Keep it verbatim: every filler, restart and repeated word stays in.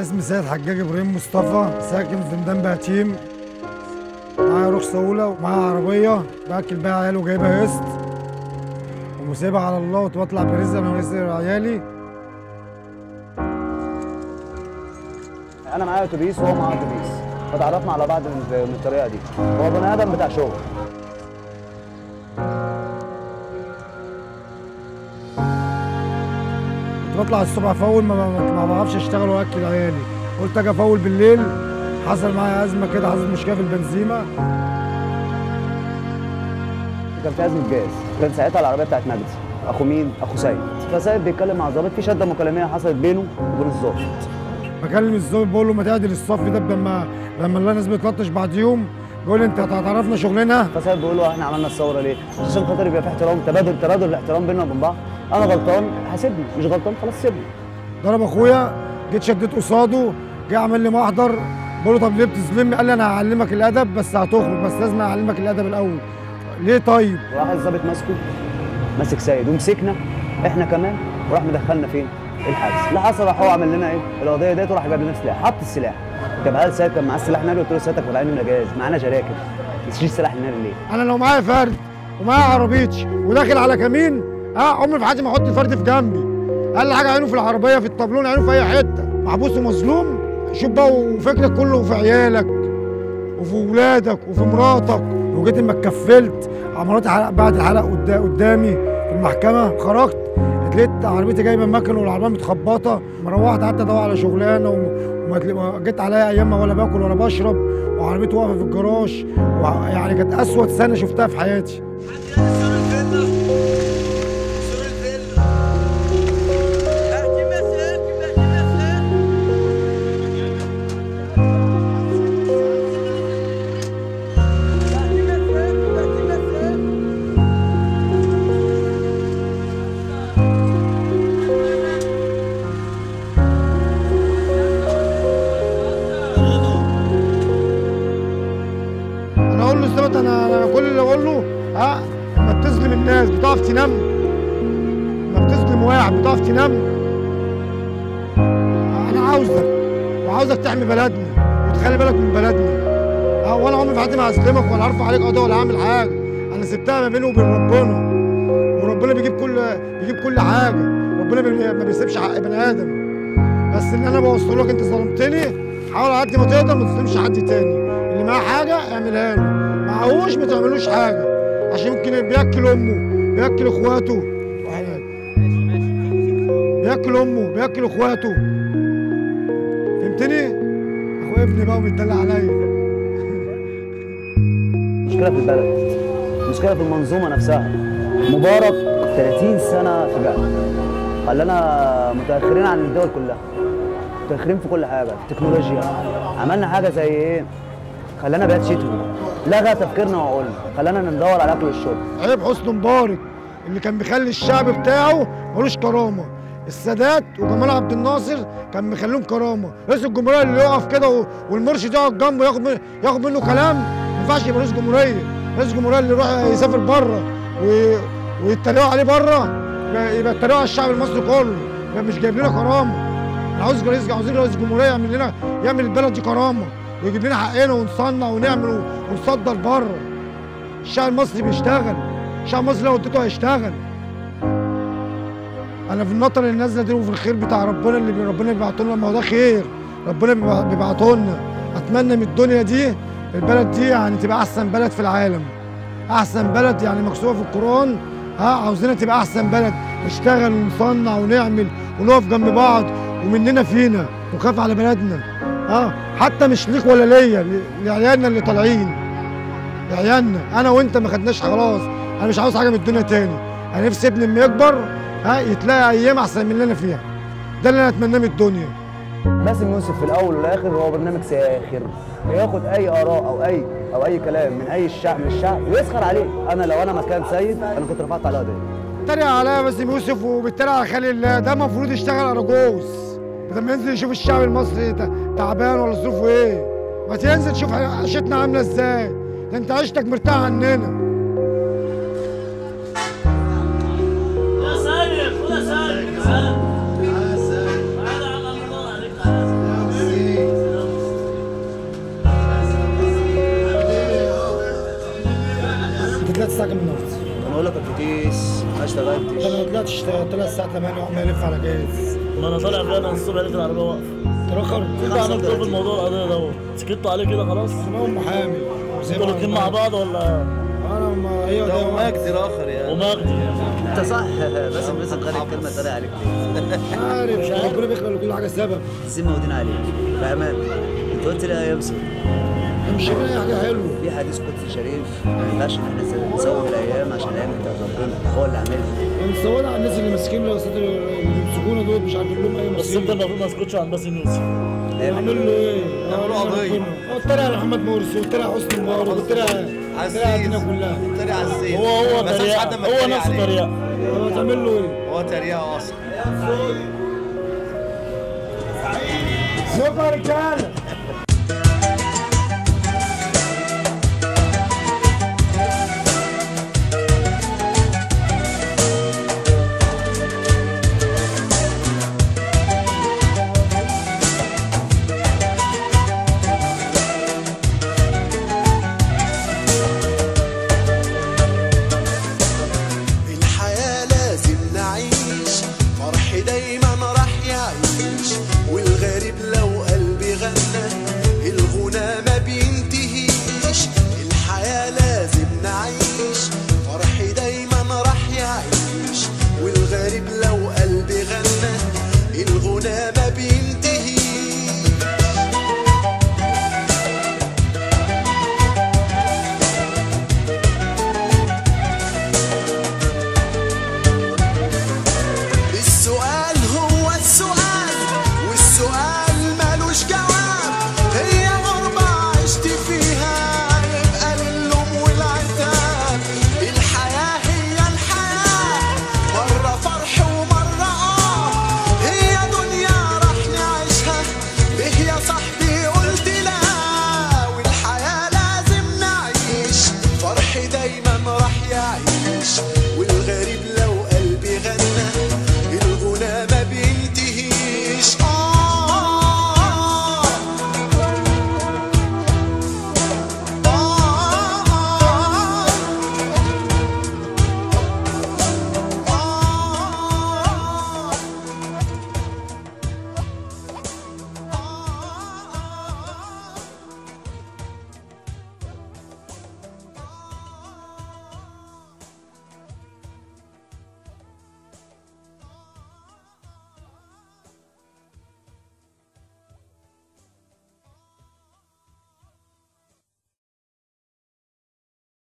اسمي سيد حجاج ابراهيم مصطفى، ساكن في ميدان بهتيم. معايا رخصه اولى ومعايا عربيه باكل بيها عيالي وجايبها قسط ومسيبها على الله، وبطلع برزق انا ورزق عيالي. انا معايا اتوبيس وهو معاه اتوبيس، فتعرفنا على بعض من الطريقه دي. هو بني ادم بتاع شغل. بطلع الصبح افول، ما بعرفش اشتغل واكل عيالي. قلت اجي افول بالليل، حصل معايا ازمه كده، حصلت مشكله في البنزيمه. كان في ازمه جاز، كان ساعتها العربيه بتاعت مجدي، اخو مين؟ اخو سيد. فسيد بيتكلم مع الظابط، في شده مكالميه حصلت بينه وبين الظابط. بكلم الظابط بقول له ما تعدل الصف ده، لما لما الناس بتلطش بعد يوم. بيقول لي انت هتعرفنا شغلنا؟ فسيد بيقول له احنا عملنا الثوره ليه؟ عشان خاطر يبقى في احترام، تبادل تبادل الاحترام بيننا وبين بعض. انا غلطان هسيبني، مش غلطان خلاص سيبني. ضرب اخويا، جيت شديت قصاده، جه عمل لي محضر. بقول له طب ليه بتظلمني؟ قال لي انا هعلمك الادب، بس هتخرج، بس لازم اعلمك الادب الاول. ليه طيب؟ راح الظابط ماسكه، ماسك سيد، ومسكنا احنا كمان، وراح مدخلنا فين؟ الحبس. اللي حصل راح هو عمل لنا ايه؟ القضيه ديت، وراح جاب لنا سلاح، حط السلاح. طب هل سيد كان معاه السلاح ناري؟ قلت له سيادتك ولعين ولا جاز، معانا جراكب، ما تشيلش سلاح الناري ليه؟ انا لو معايا فرد ومعايا عربيتش وداخل على كمين، اه عمري في حياتي ما احط الفرد في جنبي. اقل حاجه عينه في العربيه، في الطابلون، عينه في اي حته. محبوس ومظلوم، شوف بقى، وفكرك كله في عيالك وفي ولادك وفي مراتك. وجيت اما اتكفلت، مراتي بعت الحلقه قدامي في المحكمه، خرجت لقيت عربيتي جايبه مكن والعربيه متخبطه. ما روحت قعدت ادور على شغلانه، وجيت عليا ايام ولا باكل ولا بشرب، وعربيتي واقفه في الجراج. يعني كانت اسود سنه شفتها في حياتي. أنا, انا كل اللي اقول له ها ما بتظلم الناس بتقف تنام، ما بتظلم واحد بتقف تنام. انا عاوزك وعاوزك تحمي بلدنا وتخلي بالك من بلدنا. ولا عمري في حياتي ما هسلمك ولا هرفع عليك قضيه ولا هعمل حاجه. انا سبتها ما بيني وبين ربنا، وربنا بيجيب كل بيجيب كل حاجه. ربنا بي... ما بيسيبش حق بني ادم. بس ان انا بوصله لك، انت ظلمتني، حاول على قد ما تقدر ما تظلمش حد تاني. اللي معاه حاجه اعملها له، معهوش ما تعملوش حاجه، عشان يمكن بياكل امه، بياكل اخواته، بياكل امه، بياكل اخواته. فهمتني؟ اخويا ابني بقى وبيتدلع عليا. مشكله في البلد، مشكله في المنظومه نفسها. مبارك ثلاثين سنه في جهه، خلانا متاخرين عن الدول كلها، متاخرين في كل حاجه، في التكنولوجيا. عملنا حاجه زي ايه؟ خلانا بقت شتوي، لغى تفكيرنا وعقولنا، خلانا ندور على اكل والشرب. عيب حسني مبارك اللي كان بيخلي الشعب بتاعه ملوش كرامه. السادات وجمال عبد الناصر كان مخليهم كرامه. رئيس الجمهوريه اللي يقف كده والمرشد يقعد جنبه ياخد ياخد منه كلام، ما ينفعش يبقى رئيس جمهوريه. رئيس الجمهوريه اللي يروح يسافر بره وي... ويتريقوا عليه بره، يبقى يتريقوا على الشعب المصري كله، يبقى مش جايب لنا كرامه. عاوز رئيس عاوزين رئيس جمهوريه يعمل لنا، يعمل البلد دي كرامه، ويجيب لنا حقنا ونصنع ونعمل ونصدر بره. الشعب المصري بيشتغل، الشعب المصري لو اديته هيشتغل. انا في النطره اللي نازله دي وفي الخير بتاع ربنا اللي ربنا بيبعته لنا. ما هو ده خير ربنا بيبعته لنا. اتمنى من الدنيا دي، البلد دي يعني تبقى احسن بلد في العالم، احسن بلد يعني مكتوبه في القران. ها عاوزينها تبقى احسن بلد، نشتغل ونصنع ونعمل ونقف جنب بعض ومننا فينا، ونخاف على بلدنا. اه حتى مش ليك ولا ليا، لعيالنا اللي طالعين، لعيالنا. انا وانت ما خدناش خلاص. انا مش عاوز حاجه من الدنيا تاني. انا نفسي ابني لما يكبر ها يتلاقي ايام احسن من اللي انا فيها. ده اللي انا اتمناه من الدنيا. باسم يوسف في الاول والاخر هو برنامج ساخر، بياخد اي اراء او اي او اي كلام من اي شعب من الشعب ويسخر عليه. انا لو انا مكان سيد انا كنت رفعت على قضيه. اتريق عليا باسم يوسف وبالتالي على خلق الله. ده المفروض يشتغل ارجوز، لما ينزل يشوف الشعب المصري تعبان ولا ظروفه ايه. ما تنزل تشوف عيشتنا عامله ازاي، ده انت عيشتك مرتاح عننا. يا سيد خد يا سيد، يا سيد تعالى على الله عليك. جايز ما اشتغلتش. انا ما طلعتش، اشتغلت لها الساعه تمانية وعمال الف على جايز. ما انا طالع بقى من الصبح لقيت العربيه واقفه. تراخر كده انا بطلب الموضوع القضيه دوت، سكتوا عليه كده خلاص. انا ومحامي انتوا الاثنين مع بعض ولا؟ انا ما هي ده ومجدي الاخر يعني. ومجدي انت صح باسم باسم قال الكلمه طالع عليك ليه؟ عارف مش عارف ربنا بيخلق كل حاجه سبب. زي ما واخدين عليك بامان. انت قلت لي يا باسم مش بقى حاجه حلوه في حديث قدسي شريف ما ينفعش ان احنا نسوي الايام عشان الايام بتاعت ربنا هو اللي عاملها. بنسويها على الناس اللي ماسكين لو الستات اللي بيمسكونا دول مش عارفين لهم اي مصيبه. بس انت المفروض ما اسكتش عن باسم يوسف. اعمل له ايه؟ اعمل له قضيه. قلت لها محمد مرسي، قلت لها حسني مبارك، قلت لها قلت لها الدنيا كلها. قلت لها عزيز هو هو تريقه هو نفسه تريقه. هو تعمل له ايه؟ هو تريقه اصلا. سوبر رجاله. We'll be right back.